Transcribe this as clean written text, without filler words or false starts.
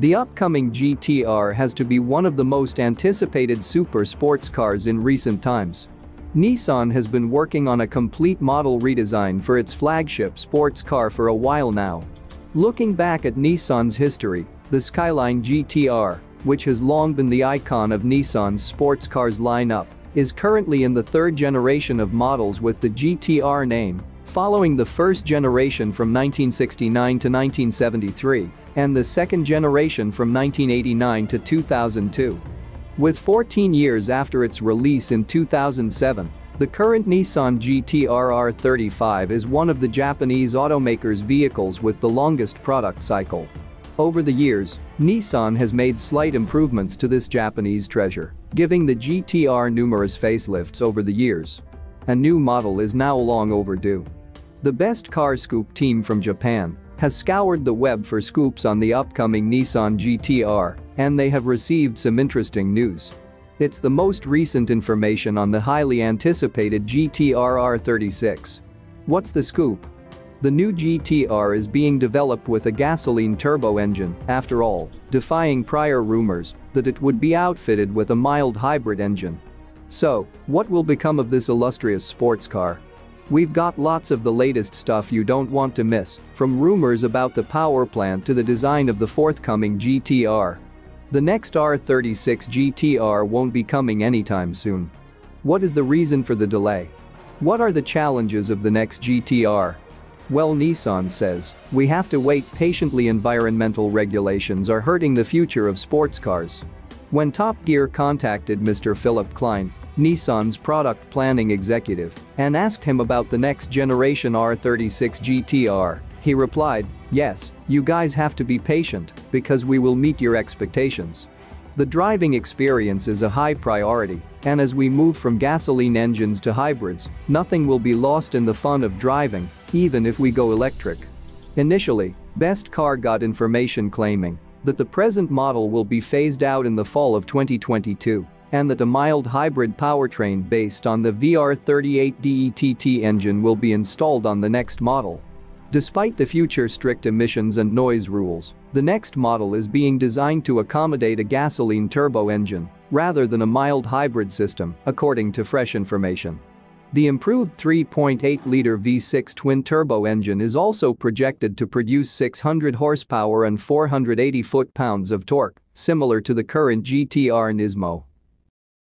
The upcoming GT-R has to be one of the most anticipated super sports cars in recent times. Nissan has been working on a complete model redesign for its flagship sports car for a while now. Looking back at Nissan's history, the Skyline GT-R, which has long been the icon of Nissan's sports cars lineup, is currently in the third generation of models with the GT-R name, following the first generation from 1969 to 1973 and the second generation from 1989 to 2002. With 14 years after its release in 2007, the current Nissan GT-R R35 is one of the Japanese automaker's vehicles with the longest product cycle. Over the years, Nissan has made slight improvements to this Japanese treasure, giving the GT-R numerous facelifts over the years. A new model is now long overdue. The Best Car scoop team from Japan has scoured the web for scoops on the upcoming Nissan GT-R, and they have received some interesting news. It's the most recent information on the highly anticipated GT-R R36. What's the scoop? The new GT-R is being developed with a gasoline turbo engine, after all, defying prior rumors that it would be outfitted with a mild hybrid engine. So, what will become of this illustrious sports car? We've got lots of the latest stuff you don't want to miss, from rumors about the power plant to the design of the forthcoming GT-R. The next R36 GT-R won't be coming anytime soon. What is the reason for the delay? What are the challenges of the next GT-R? Well, Nissan says, we have to wait patiently. Environmental regulations are hurting the future of sports cars. When Top Gear contacted Mr. Philip Klein, Nissan's product planning executive, and asked him about the next generation R36 GT-R, he replied, "Yes, you guys have to be patient, because we will meet your expectations." The driving experience is a high priority, and as we move from gasoline engines to hybrids, nothing will be lost in the fun of driving, even if we go electric. Initially, Best Car got information claiming that the present model will be phased out in the fall of 2022. And that a mild hybrid powertrain based on the VR38DETT engine will be installed on the next model. Despite the future strict emissions and noise rules, the next model is being designed to accommodate a gasoline turbo engine rather than a mild hybrid system, according to fresh information. The improved 3.8-liter V6 twin-turbo engine is also projected to produce 600 horsepower and 480 foot-pounds of torque, similar to the current GT-R Nismo.